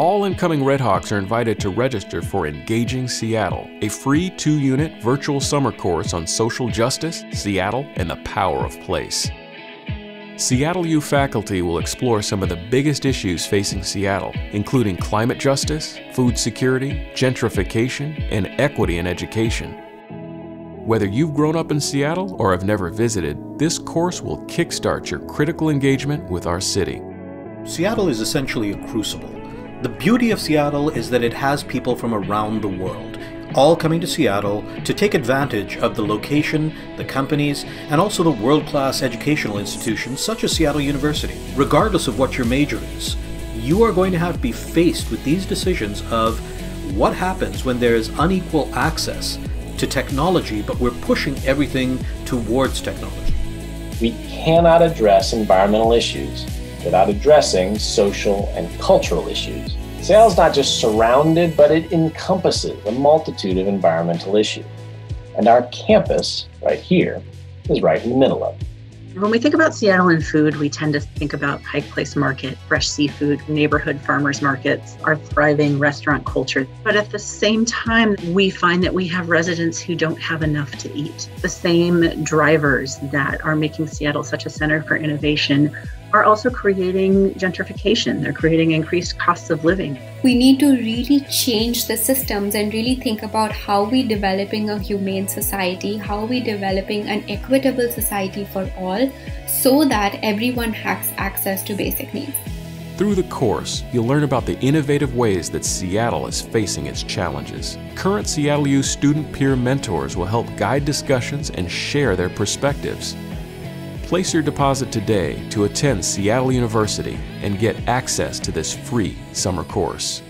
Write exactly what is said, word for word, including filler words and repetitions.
All incoming Redhawks are invited to register for Engaging Seattle, a free two-unit virtual summer course on social justice, Seattle, and the power of place. Seattle U faculty will explore some of the biggest issues facing Seattle, including climate justice, food security, gentrification, and equity in education. Whether you've grown up in Seattle or have never visited, this course will kickstart your critical engagement with our city. Seattle is essentially a crucible. The beauty of Seattle is that it has people from around the world, all coming to Seattle to take advantage of the location, the companies, and also the world-class educational institutions such as Seattle University. Regardless of what your major is, you are going to have to be faced with these decisions of what happens when there is unequal access to technology, but we're pushing everything towards technology. We cannot address environmental issues without addressing social and cultural issues. Seattle's not just surrounded, but it encompasses a multitude of environmental issues. And our campus, right here, is right in the middle of it. When we think about Seattle and food, we tend to think about Pike Place Market, fresh seafood, neighborhood farmers markets, our thriving restaurant culture. But at the same time, we find that we have residents who don't have enough to eat. The same drivers that are making Seattle such a center for innovation are also creating gentrification. They're creating increased costs of living. We need to really change the systems and really think about how we're developing a humane society, how we're developing an equitable society for all, so that everyone has access to basic needs. Through the course, you'll learn about the innovative ways that Seattle is facing its challenges. Current Seattle U student peer mentors will help guide discussions and share their perspectives. Place your deposit today to attend Seattle University and get access to this free summer course.